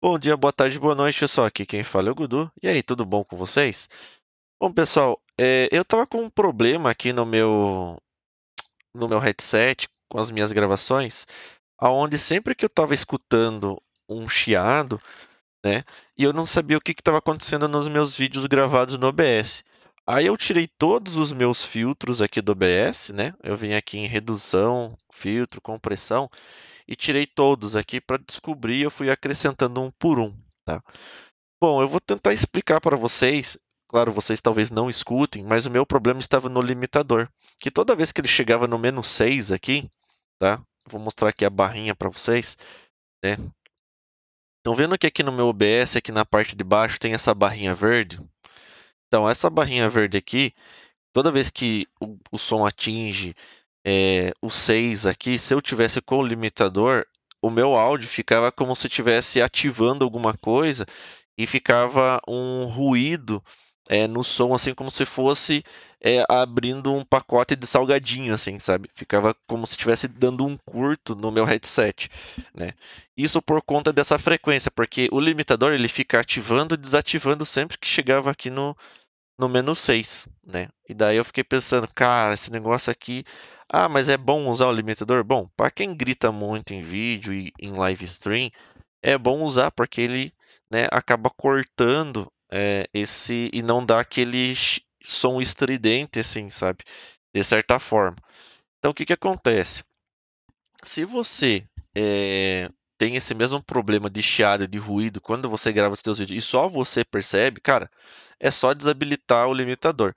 Bom dia, boa tarde, boa noite, pessoal. Aqui quem fala é o Gudu. E aí, tudo bom com vocês? Bom, pessoal, eu tava com um problema aqui no meu headset com as minhas gravações, aonde sempre que eu tava escutando um chiado, né, e eu não sabia o que estava acontecendo nos meus vídeos gravados no OBS. Aí eu tirei todos os meus filtros aqui do OBS, né? Eu vim aqui em redução, filtro, compressão, e tirei todos aqui para descobrir, eu fui acrescentando um por um, tá? Bom, eu vou tentar explicar para vocês, claro, vocês talvez não escutem, mas o meu problema estava no limitador, que toda vez que ele chegava no -6 aqui, tá? Vou mostrar aqui a barrinha para vocês, né? Estão vendo que aqui no meu OBS, aqui na parte de baixo, tem essa barrinha verde? Então, essa barrinha verde aqui, toda vez que o som atinge o 6 aqui, se eu tivesse com o limitador, o meu áudio ficava como se estivesse ativando alguma coisa e ficava um ruído no som, assim como se fosse abrindo um pacote de salgadinho, assim, sabe? Ficava como se estivesse dando um curto no meu headset, né? Isso por conta dessa frequência, porque o limitador ele fica ativando e desativando sempre que chegava aqui no -6, né? E daí eu fiquei pensando, cara, esse negócio aqui... Ah, mas é bom usar o limitador? Bom, para quem grita muito em vídeo e em live stream, é bom usar porque ele, né, acaba cortando esse e não dá aquele som estridente, assim, sabe? De certa forma. Então, o que acontece? Se você tem esse mesmo problema de chiado, de ruído, quando você grava os seus vídeos e só você percebe, cara, é só desabilitar o limitador.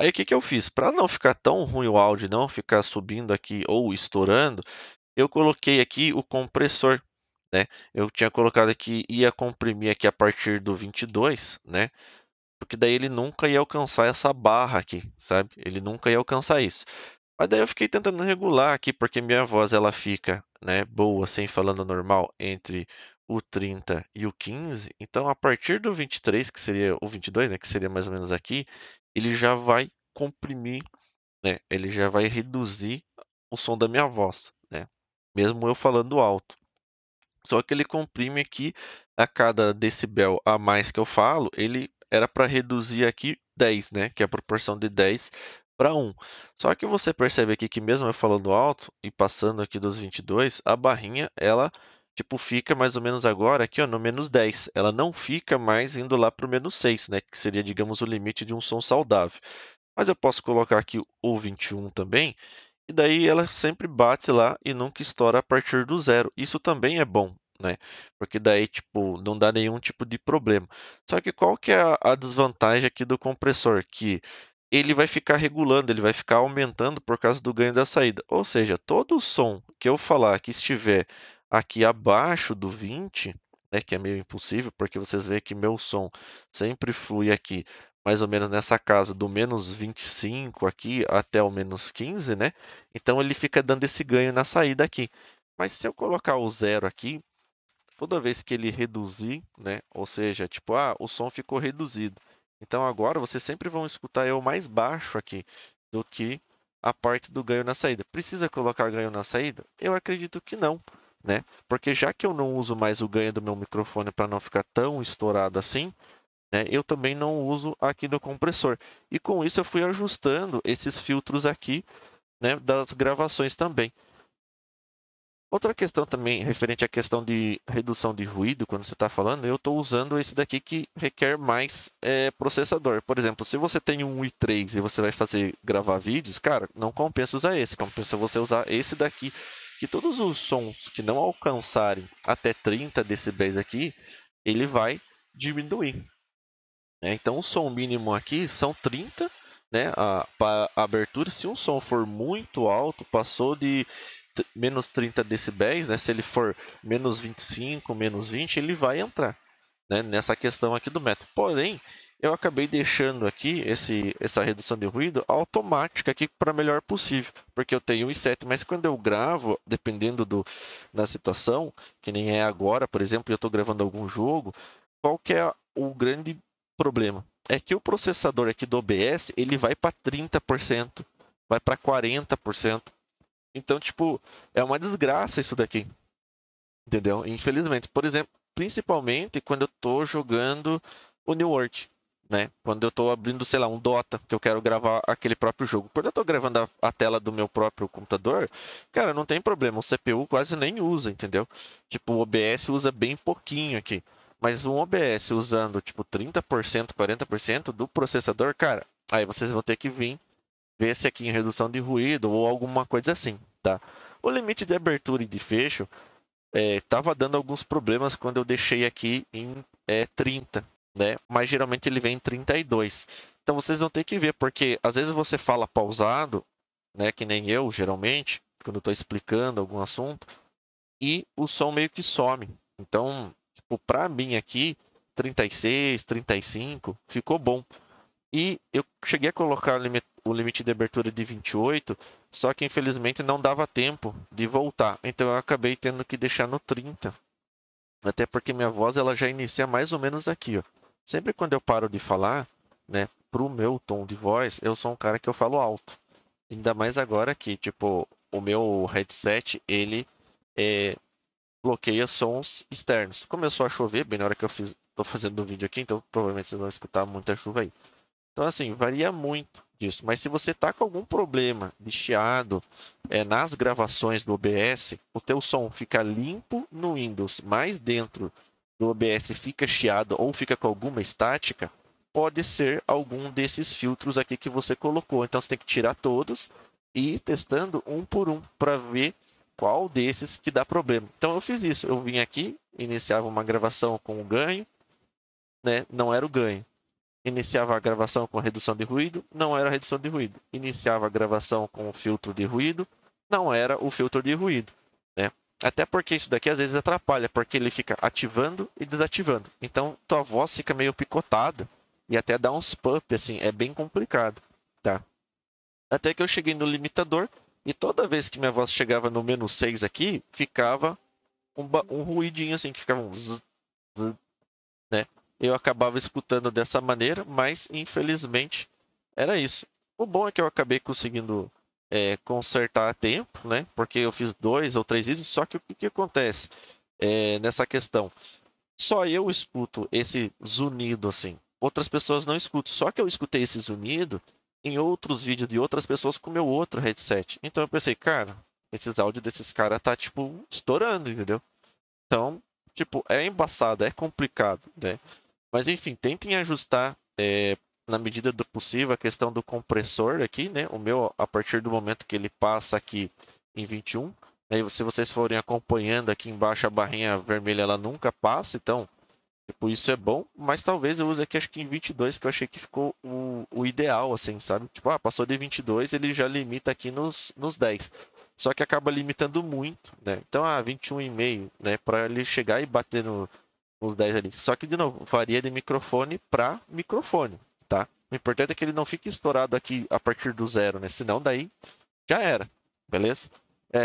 Aí o que eu fiz? Para não ficar tão ruim o áudio, não ficar subindo aqui ou estourando, eu coloquei aqui o compressor, né? Eu tinha colocado aqui, ia comprimir aqui a partir do 22, né? Porque daí ele nunca ia alcançar essa barra aqui, sabe? Ele nunca ia alcançar isso. Mas daí eu fiquei tentando regular aqui, porque minha voz ela fica, né, boa, sem falando normal, entre o 30 e o 15, então a partir do 23, que seria o 22, né, que seria mais ou menos aqui, ele já vai comprimir, né, ele já vai reduzir o som da minha voz, né, mesmo eu falando alto. Só que ele comprime aqui a cada decibel a mais que eu falo, ele era para reduzir aqui 10, né, que é a proporção de 10 para 1. Só que você percebe aqui que mesmo eu falando alto e passando aqui dos 22, a barrinha, ela... Tipo, fica mais ou menos agora aqui, ó, no -10. Ela não fica mais indo lá para o -6, né? Que seria, digamos, o limite de um som saudável. Mas eu posso colocar aqui o 21 também. E daí ela sempre bate lá e nunca estoura a partir do 0. Isso também é bom, né? Porque daí, tipo, não dá nenhum tipo de problema. Só que qual que é a desvantagem aqui do compressor? Que ele vai ficar regulando, ele vai ficar aumentando por causa do ganho da saída. Ou seja, todo o som que eu falar que estiver... aqui abaixo do 20, né, que é meio impossível, porque vocês veem que meu som sempre flui aqui, mais ou menos nessa casa, do -25 aqui até o -15, né? Então ele fica dando esse ganho na saída aqui. Mas se eu colocar o 0 aqui, toda vez que ele reduzir, né? Ou seja, tipo, ah, o som ficou reduzido. Então agora vocês sempre vão escutar eu mais baixo aqui do que a parte do ganho na saída. Precisa colocar ganho na saída? Eu acredito que não. Né? Porque já que eu não uso mais o ganho do meu microfone para não ficar tão estourado assim, né? Eu também não uso aqui do compressor. E com isso eu fui ajustando esses filtros aqui, né? Das gravações também. Outra questão também referente à questão de redução de ruído, quando você está falando, eu estou usando esse daqui que requer mais processador. Por exemplo, se você tem um i3 e você vai gravar vídeos, cara, não compensa usar esse, compensa você usar esse daqui. Que todos os sons que não alcançarem até 30 decibéis aqui, ele vai diminuir. Né? Então, o som mínimo aqui são 30, né? A abertura, se um som for muito alto, passou de -30 decibéis, né? Se ele for -25, -20, ele vai entrar, né? Nessa questão aqui do método. Porém, eu acabei deixando aqui essa redução de ruído automática aqui para melhor possível, porque eu tenho o i7, mas quando eu gravo, dependendo da situação, que nem é agora, por exemplo, eu estou gravando algum jogo, qual que é o grande problema? É que o processador aqui do OBS, ele vai para 30%, vai para 40%. Então, tipo, é uma desgraça isso daqui, entendeu? Infelizmente, por exemplo, principalmente quando eu estou jogando o New World, né? Quando eu estou abrindo, sei lá, um Dota, que eu quero gravar aquele próprio jogo. Quando eu estou gravando a tela do meu próprio computador, cara, não tem problema, o CPU quase nem usa, entendeu? Tipo, o OBS usa bem pouquinho aqui, mas um OBS usando, tipo, 30%, 40% do processador, cara, aí vocês vão ter que vir ver se aqui em redução de ruído ou alguma coisa assim, tá? O limite de abertura e de fecho tava dando alguns problemas quando eu deixei aqui em 30, né? Mas geralmente ele vem em 32. Então vocês vão ter que ver, porque às vezes você fala pausado, né? Que nem eu, geralmente, quando eu tô explicando algum assunto, e o som meio que some. Então, tipo, pra mim aqui, 36, 35, ficou bom. E eu cheguei a colocar o limite de abertura de 28, só que infelizmente não dava tempo de voltar. Então eu acabei tendo que deixar no 30. Até porque minha voz ela já inicia mais ou menos aqui, ó. Sempre quando eu paro de falar, né, pro meu tom de voz, eu sou um cara que eu falo alto. Ainda mais agora que, tipo, o meu headset, ele bloqueia sons externos. Começou a chover bem na hora que eu tô fazendo o vídeo aqui, então provavelmente vocês vão escutar muita chuva aí. Então, assim, varia muito disso. Mas se você tá com algum problema de chiado nas gravações do OBS, o teu som fica limpo no Windows, mas dentro do OBS fica chiado ou fica com alguma estática, pode ser algum desses filtros aqui que você colocou. Então, você tem que tirar todos e ir testando um por um para ver qual desses que dá problema. Então, eu fiz isso. Eu vim aqui, iniciava uma gravação com o ganho, né? Não era o ganho. Iniciava a gravação com redução de ruído, não era redução de ruído. Iniciava a gravação com o filtro de ruído, não era o filtro de ruído, né? Até porque isso daqui às vezes atrapalha, porque ele fica ativando e desativando. Então, tua voz fica meio picotada e até dá uns pump, assim, é bem complicado, tá? Até que eu cheguei no limitador e toda vez que minha voz chegava no menos 6 aqui, ficava um ruidinho assim, que ficava um zzz, zzz, né? Eu acabava escutando dessa maneira, mas infelizmente era isso. O bom é que eu acabei conseguindo consertar a tempo, né? Porque eu fiz 2 ou 3 vídeos, só que o que acontece nessa questão? Só eu escuto esse zunido assim, outras pessoas não escutam. Só que eu escutei esse zunido em outros vídeos de outras pessoas com o meu outro headset. Então eu pensei, cara, esses áudios desses caras tá tipo estourando, entendeu? Então, tipo, é embaçado, é complicado, né? Mas enfim, tentem ajustar na medida do possível a questão do compressor aqui, né? O meu, a partir do momento que ele passa aqui em 21, aí, se vocês forem acompanhando aqui embaixo, a barrinha vermelha ela nunca passa, então tipo, isso é bom, mas talvez eu use aqui, acho que em 22, que eu achei que ficou o ideal, assim, sabe? Tipo, ah, passou de 22, ele já limita aqui nos 10. Só que acaba limitando muito, né? Então, ah, 21,5, né? Para ele chegar e bater nos 10 ali. Só que, de novo, varia de microfone para microfone, tá? O importante é que ele não fique estourado aqui a partir do 0, né? Senão, daí, já era, beleza?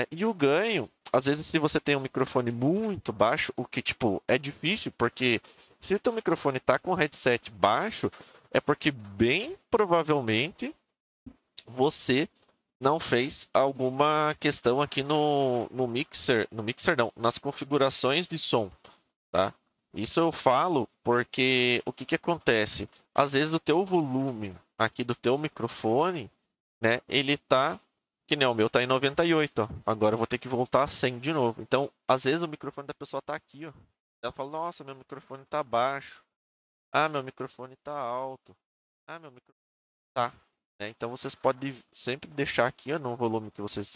E o ganho, às vezes, se você tem um microfone muito baixo, o que, tipo, é difícil, porque se o teu microfone tá com o headset baixo, é porque, bem provavelmente, você não fez alguma questão aqui no mixer, no mixer não, nas configurações de som, tá? Isso eu falo porque o que acontece? Às vezes o teu volume aqui do teu microfone, né, ele tá, que nem o meu, tá em 98, ó. Agora eu vou ter que voltar a 100 de novo. Então, às vezes o microfone da pessoa tá aqui, ó. Ela fala, nossa, meu microfone tá baixo. Ah, meu microfone tá alto. Ah, meu microfone tá... Então vocês podem sempre deixar aqui, ó, no volume que vocês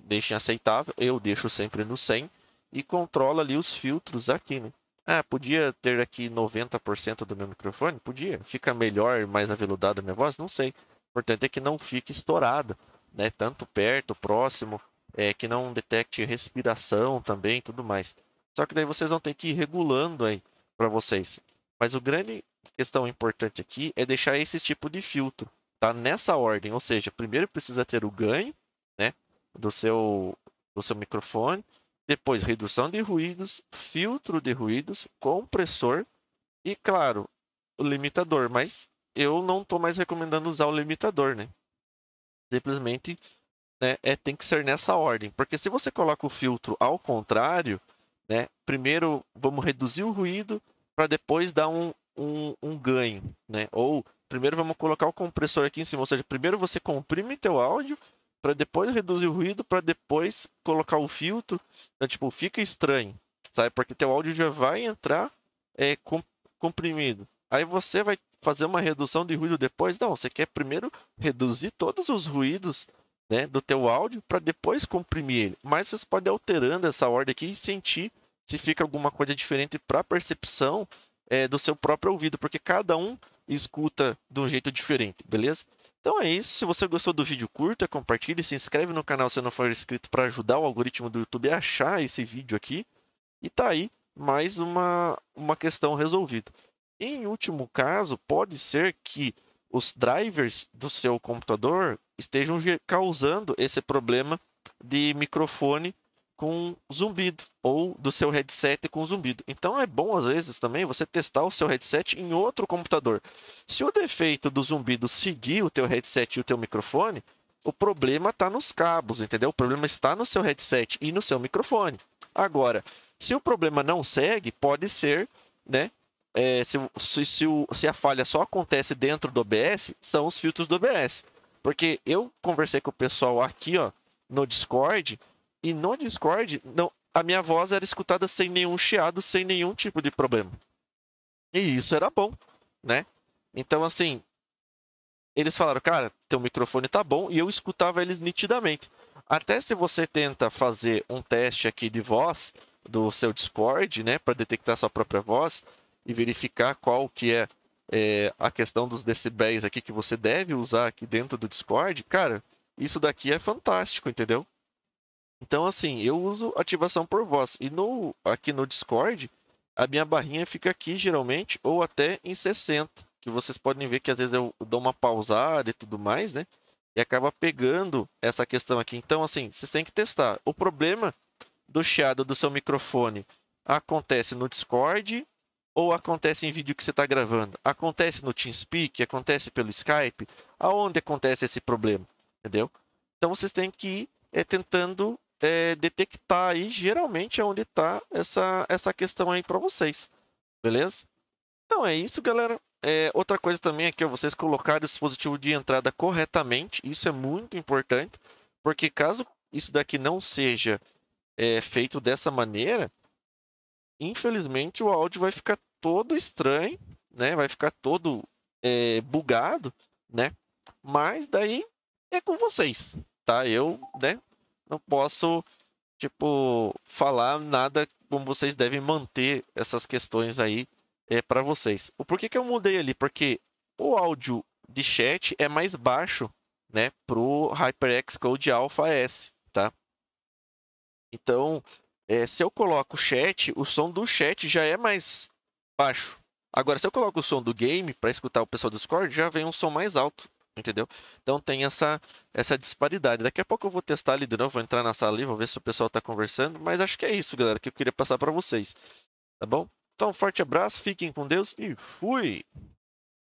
deixem aceitável. Eu deixo sempre no 100 e controla ali os filtros aqui, né? Ah, podia ter aqui 90% do meu microfone? Podia. Fica melhor, mais aveludada a minha voz? Não sei. O importante é que não fique estourada, né? Tanto perto, próximo, que não detecte respiração também e tudo mais. Só que daí vocês vão ter que ir regulando aí para vocês. Mas a grande questão importante aqui é deixar esse tipo de filtro, tá, nessa ordem, ou seja, primeiro precisa ter o ganho, né, do seu microfone, depois redução de ruídos, filtro de ruídos, compressor e, claro, o limitador. Mas eu não estou mais recomendando usar o limitador, né? Simplesmente, né, tem que ser nessa ordem, porque se você coloca o filtro ao contrário, né? Primeiro vamos reduzir o ruído para depois dar um ganho, né? Ou primeiro vamos colocar o compressor aqui em cima, ou seja, primeiro você comprime teu áudio para depois reduzir o ruído, para depois colocar o filtro. Então, tipo, fica estranho, sabe? Porque teu áudio já vai entrar comprimido. Aí você vai fazer uma redução de ruído depois? Não, você quer primeiro reduzir todos os ruídos, né, do teu áudio para depois comprimir ele. Mas vocês podem ir alterando essa ordem aqui e sentir se fica alguma coisa diferente para a percepção do seu próprio ouvido, porque cada um escuta de um jeito diferente, beleza? Então é isso. Se você gostou do vídeo, curta, compartilhe, se inscreve no canal se não for inscrito para ajudar o algoritmo do YouTube a achar esse vídeo aqui. E tá aí mais uma questão resolvida. Em último caso, pode ser que os drivers do seu computador estejam causando esse problema de microfone com zumbido, ou do seu headset com zumbido. Então é bom, às vezes, também você testar o seu headset em outro computador. Se o defeito do zumbido seguir o teu headset e o teu microfone, o problema está nos cabos, entendeu? O problema está no seu headset e no seu microfone. Agora, se o problema não segue, pode ser, né? Se a falha só acontece dentro do OBS, são os filtros do OBS. Porque eu conversei com o pessoal aqui, ó, no Discord, e no Discord não, a minha voz era escutada sem nenhum chiado, sem nenhum tipo de problema. E isso era bom, né? Então, assim, eles falaram, cara, teu microfone tá bom, e eu escutava eles nitidamente. Até se você tenta fazer um teste aqui de voz do seu Discord, né, para detectar sua própria voz e verificar qual que é a questão dos decibéis aqui que você deve usar aqui dentro do Discord, cara, isso daqui é fantástico, entendeu? Então, assim, eu uso ativação por voz. E aqui no Discord, a minha barrinha fica aqui, geralmente, ou até em 60, que vocês podem ver que às vezes eu dou uma pausada e tudo mais, né? E acaba pegando essa questão aqui. Então, assim, vocês têm que testar. O problema do chiado do seu microfone acontece no Discord, ou acontece em vídeo que você está gravando? Acontece no Teamspeak? Acontece pelo Skype? Aonde acontece esse problema? Entendeu? Então vocês têm que ir tentando detectar aí, geralmente, onde está essa questão aí para vocês. Beleza? Então é isso, galera. Outra coisa também é que vocês colocarem o dispositivo de entrada corretamente. Isso é muito importante, porque caso isso daqui não seja feito dessa maneira, infelizmente o áudio vai ficar todo estranho, né? Vai ficar todo bugado, né? Mas daí é com vocês, tá? Eu, né, não posso, tipo, falar nada, como vocês devem manter essas questões aí para vocês. O porquê que eu mudei ali? Porque o áudio de chat é mais baixo, né, pro HyperX Cloud Alpha S, tá? Então, se eu coloco o chat, o som do chat já é mais baixo. Agora, se eu coloco o som do game para escutar o pessoal do Discord, já vem um som mais alto, entendeu? Então tem essa disparidade. Daqui a pouco eu vou testar ali de novo, vou entrar na sala ali, vou ver se o pessoal está conversando. Mas acho que é isso, galera, que eu queria passar para vocês, tá bom? Então, um forte abraço, fiquem com Deus e fui!